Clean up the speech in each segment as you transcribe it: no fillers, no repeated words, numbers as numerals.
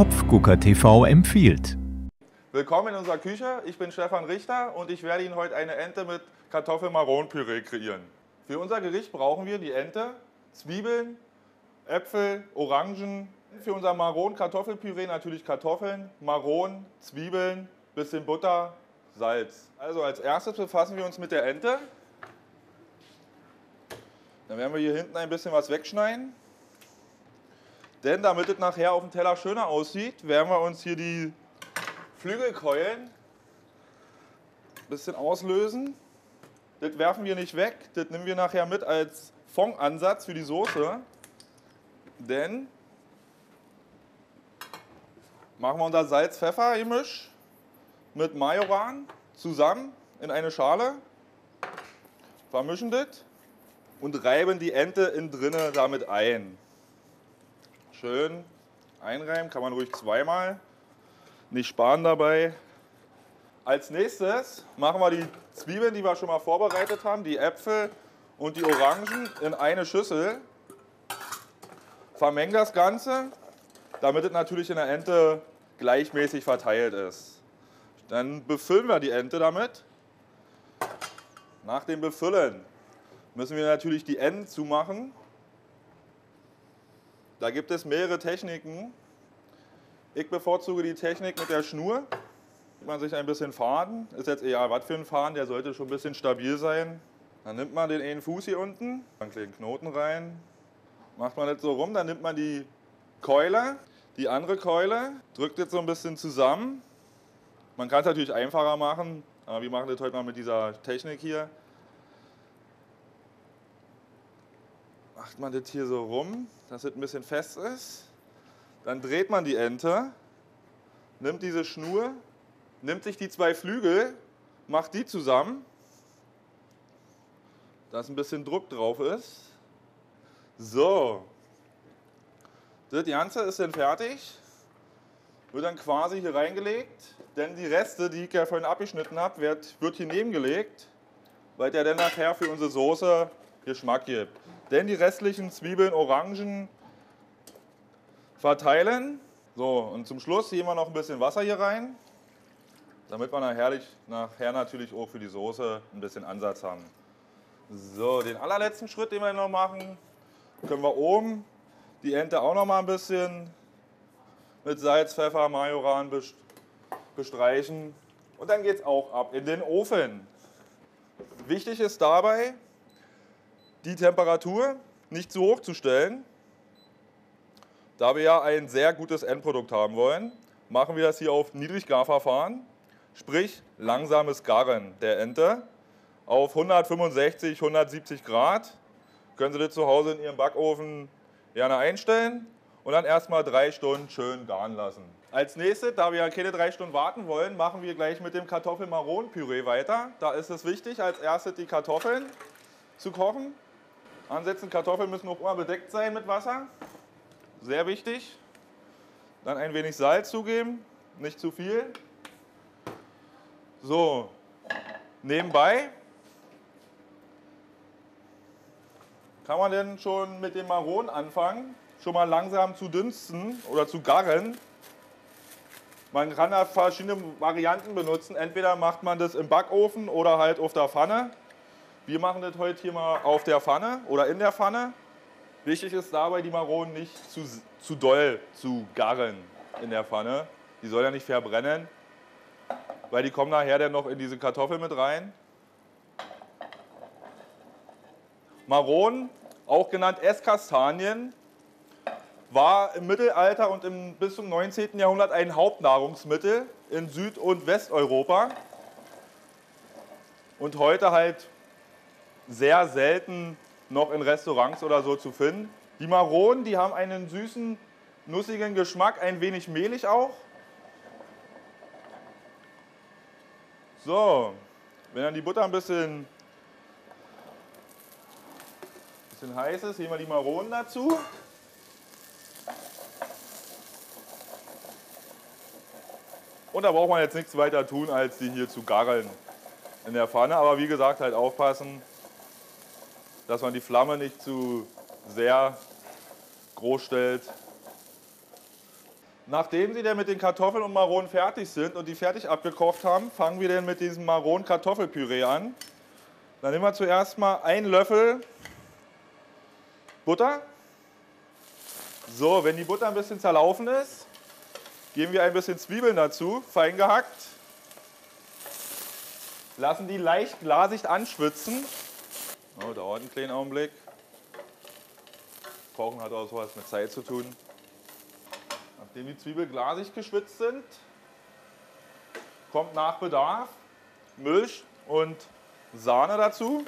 Topfgucker TV empfiehlt. Willkommen in unserer Küche. Ich bin Stefan Richter und ich werde Ihnen heute eine Ente mit Kartoffel-Maronpüree kreieren. Für unser Gericht brauchen wir die Ente, Zwiebeln, Äpfel, Orangen. Für unser Maron-Kartoffelpüree natürlich Kartoffeln, Maron, Zwiebeln, bisschen Butter, Salz. Also als erstes befassen wir uns mit der Ente. Dann werden wir hier hinten ein bisschen was wegschneiden. Denn damit es nachher auf dem Teller schöner aussieht, werden wir uns hier die Flügelkeulen ein bisschen auslösen. Das werfen wir nicht weg, das nehmen wir nachher mit als Fondansatz für die Soße. Denn machen wir unser Salz-Pfeffer-Gemisch mit Majoran zusammen in eine Schale, vermischen das und reiben die Ente innen drinne damit ein. Schön einreiben, kann man ruhig zweimal, nicht sparen dabei. Als nächstes machen wir die Zwiebeln, die wir schon mal vorbereitet haben, die Äpfel und die Orangen in eine Schüssel. Vermengen das Ganze, damit es natürlich in der Ente gleichmäßig verteilt ist. Dann befüllen wir die Ente damit. Nach dem Befüllen müssen wir natürlich die Enden zumachen. Da gibt es mehrere Techniken. Ich bevorzuge die Technik mit der Schnur. Nimmt man sich ein bisschen Faden, ist jetzt egal was für ein Faden, der sollte schon ein bisschen stabil sein. Dann nimmt man den einen Fuß hier unten, einen kleinen Knoten rein, macht man das so rum, dann nimmt man die Keule, die andere Keule, drückt jetzt so ein bisschen zusammen. Man kann es natürlich einfacher machen, aber wir machen das heute mal mit dieser Technik hier. Macht man das hier so rum, dass es ein bisschen fest ist. Dann dreht man die Ente, nimmt diese Schnur, nimmt sich die zwei Flügel, macht die zusammen, dass ein bisschen Druck drauf ist. So, das Ganze ist dann fertig, wird dann quasi hier reingelegt, denn die Reste, die ich ja vorhin abgeschnitten habe, wird hier nebengelegt, weil der dann nachher für unsere Soße Geschmack gibt. Denn die restlichen Zwiebeln, Orangen verteilen. So, und zum Schluss geben wir noch ein bisschen Wasser hier rein, damit wir nachher natürlich auch für die Soße ein bisschen Ansatz haben. So, den allerletzten Schritt, den wir noch machen, können wir oben die Ente auch noch mal ein bisschen mit Salz, Pfeffer, Majoran bestreichen. Und dann geht es auch ab in den Ofen. Wichtig ist dabei, die Temperatur nicht zu hoch zu stellen. Da wir ja ein sehr gutes Endprodukt haben wollen, machen wir das hier auf Niedriggarverfahren, sprich langsames Garen der Ente auf 165, 170 Grad. Können Sie das zu Hause in Ihrem Backofen gerne einstellen und dann erstmal 3 Stunden schön garen lassen. Als nächstes, da wir ja keine 3 Stunden warten wollen, machen wir gleich mit dem Kartoffel-Maron-Püree weiter. Da ist es wichtig, als erstes die Kartoffeln zu kochen. Ansetzen, Kartoffeln müssen auch immer bedeckt sein mit Wasser. Sehr wichtig. Dann ein wenig Salz zugeben, nicht zu viel. So, nebenbei kann man denn schon mit dem Maron anfangen, schon mal langsam zu dünsten oder zu garen. Man kann da verschiedene Varianten benutzen. Entweder macht man das im Backofen oder halt auf der Pfanne. Wir machen das heute hier mal auf der Pfanne oder in der Pfanne. Wichtig ist dabei, die Maronen nicht zu doll zu garen in der Pfanne. Die soll ja nicht verbrennen, weil die kommen nachher dann noch in diese Kartoffeln mit rein. Maronen, auch genannt Esskastanien, war im Mittelalter und bis zum 19. Jahrhundert ein Hauptnahrungsmittel in Süd- und Westeuropa. Und heute halt sehr selten noch in Restaurants oder so zu finden. Die Maronen, die haben einen süßen, nussigen Geschmack, ein wenig mehlig auch. So, wenn dann die Butter ein bisschen heiß ist, nehmen wir die Maronen dazu. Und da braucht man jetzt nichts weiter tun, als die hier zu garen in der Pfanne. Aber wie gesagt, halt aufpassen, dass man die Flamme nicht zu sehr groß stellt. Nachdem Sie dann mit den Kartoffeln und Maronen fertig sind und die fertig abgekocht haben, fangen wir dann mit diesem Maronen-Kartoffelpüree an. Dann nehmen wir zuerst mal einen Löffel Butter. So, wenn die Butter ein bisschen zerlaufen ist, geben wir ein bisschen Zwiebeln dazu, fein gehackt. Lassen die leicht glasig anschwitzen. Oh, dauert einen kleinen Augenblick. Kochen hat auch so was mit Zeit zu tun. Nachdem die Zwiebeln glasig geschwitzt sind, kommt nach Bedarf Milch und Sahne dazu.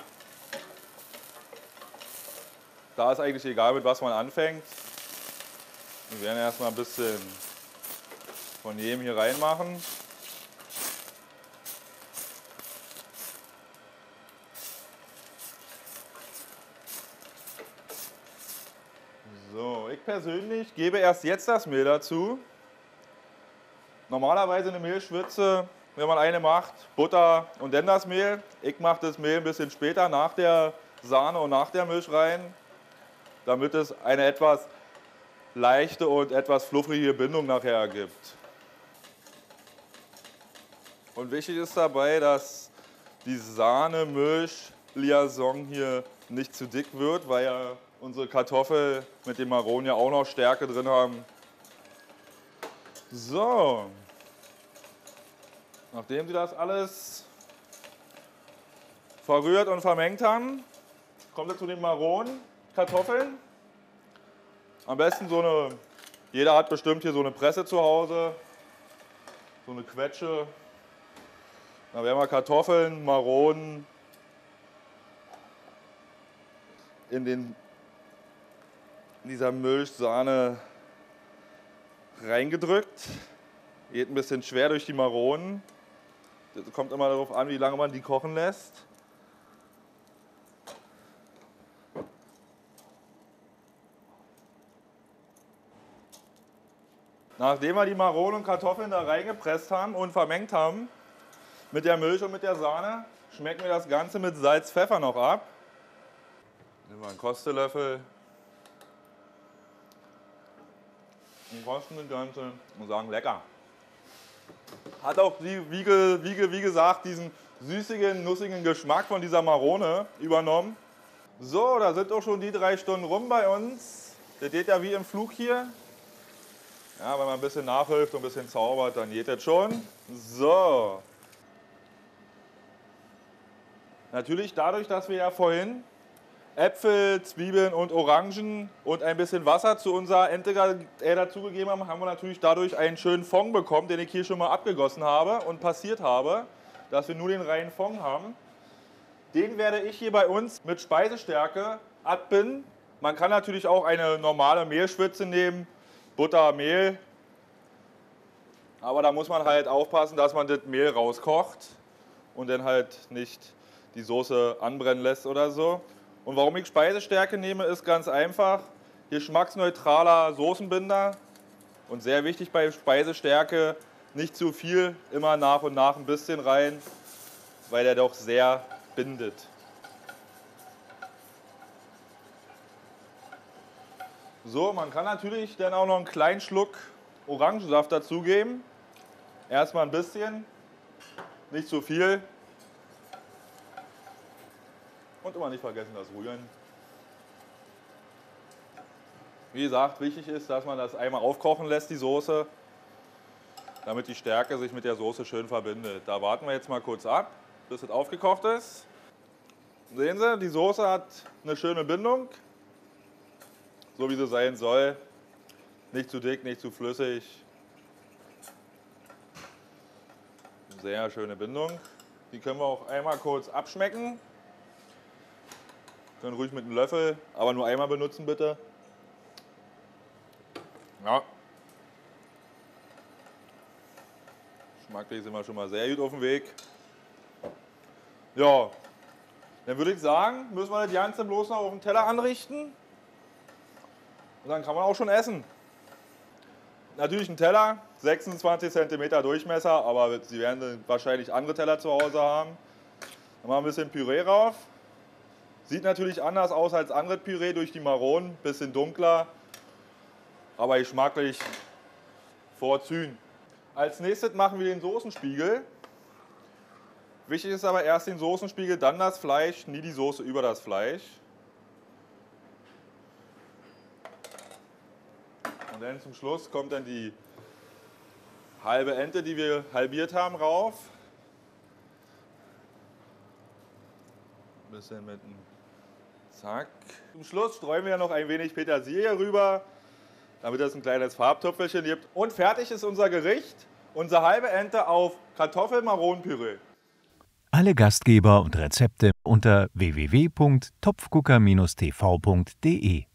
Da ist eigentlich egal, mit was man anfängt. Wir werden erstmal ein bisschen von jedem hier reinmachen. So, ich persönlich gebe erst jetzt das Mehl dazu. Normalerweise eine Mehlschwitze, wenn man eine macht, Butter und dann das Mehl. Ich mache das Mehl ein bisschen später nach der Sahne und nach der Milch rein, damit es eine etwas leichte und etwas fluffige Bindung nachher ergibt. Und wichtig ist dabei, dass die Sahne-Milch-Liaison hier nicht zu dick wird, weil ja unsere Kartoffel mit dem Maronen ja auch noch Stärke drin haben. So, nachdem Sie das alles verrührt und vermengt haben, kommt ihr zu den Maronen-Kartoffeln. Am besten so eine, jeder hat bestimmt hier so eine Presse zu Hause, so eine Quetsche. Da werden wir Kartoffeln, Maronen in dieser Milchsahne reingedrückt. Geht ein bisschen schwer durch die Maronen. Das kommt immer darauf an, wie lange man die kochen lässt. Nachdem wir die Maronen und Kartoffeln da reingepresst haben und vermengt haben, mit der Milch und mit der Sahne, schmecken wir das Ganze mit Salz, Pfeffer noch ab. Nehmen wir einen Kostelöffel. Und kosten das Ganze und sagen lecker. Hat auch, wie gesagt, diesen süßigen, nussigen Geschmack von dieser Marone übernommen. So, da sind auch schon die 3 Stunden rum bei uns. Das geht ja wie im Flug hier. Ja, wenn man ein bisschen nachhilft und ein bisschen zaubert, dann geht das schon. So. Natürlich dadurch, dass wir ja vorhin Äpfel, Zwiebeln und Orangen und ein bisschen Wasser zu unserer Ente dazugegeben haben, haben wir natürlich dadurch einen schönen Fond bekommen, den ich hier schon mal abgegossen habe und passiert habe, dass wir nur den reinen Fond haben. Den werde ich hier bei uns mit Speisestärke abbinden. Man kann natürlich auch eine normale Mehlschwitze nehmen, Butter, Mehl. Aber da muss man halt aufpassen, dass man das Mehl rauskocht und dann halt nicht die Soße anbrennen lässt oder so. Und warum ich Speisestärke nehme, ist ganz einfach. Geschmacksneutraler Soßenbinder. Und sehr wichtig bei Speisestärke, nicht zu viel, immer nach und nach ein bisschen rein, weil der doch sehr bindet. So, man kann natürlich dann auch noch einen kleinen Schluck Orangensaft dazugeben. Erstmal ein bisschen, nicht zu viel. Und immer nicht vergessen, das Rühren. Wie gesagt, wichtig ist, dass man das einmal aufkochen lässt, die Soße, damit die Stärke sich mit der Soße schön verbindet. Da warten wir jetzt mal kurz ab, bis es aufgekocht ist. Sehen Sie, die Soße hat eine schöne Bindung, so wie sie sein soll. Nicht zu dick, nicht zu flüssig. Sehr schöne Bindung. Die können wir auch einmal kurz abschmecken. Dann ruhig mit einem Löffel, aber nur einmal benutzen bitte. Ja. Geschmacklich sind wir schon mal sehr gut auf dem Weg. Ja, dann würde ich sagen, müssen wir das Ganze bloß noch auf dem Teller anrichten. Und dann kann man auch schon essen. Natürlich ein Teller, 26 cm Durchmesser, aber Sie werden wahrscheinlich andere Teller zu Hause haben. Dann machen wir ein bisschen Püree rauf. Sieht natürlich anders aus als andere Püree durch die Maronen, bisschen dunkler, aber geschmacklich Vorzügen. Als nächstes machen wir den Soßenspiegel. Wichtig ist aber erst den Soßenspiegel, dann das Fleisch, nie die Soße über das Fleisch. Und dann zum Schluss kommt dann die halbe Ente, die wir halbiert haben, rauf. Ein bisschen mit einem Zack. Zum Schluss streuen wir noch ein wenig Petersilie rüber, damit das ein kleines Farbtöpfelchen gibt. Und fertig ist unser Gericht, unsere halbe Ente auf Kartoffelmaronenpüree. Alle Gastgeber und Rezepte unter www.topfgucker-tv.de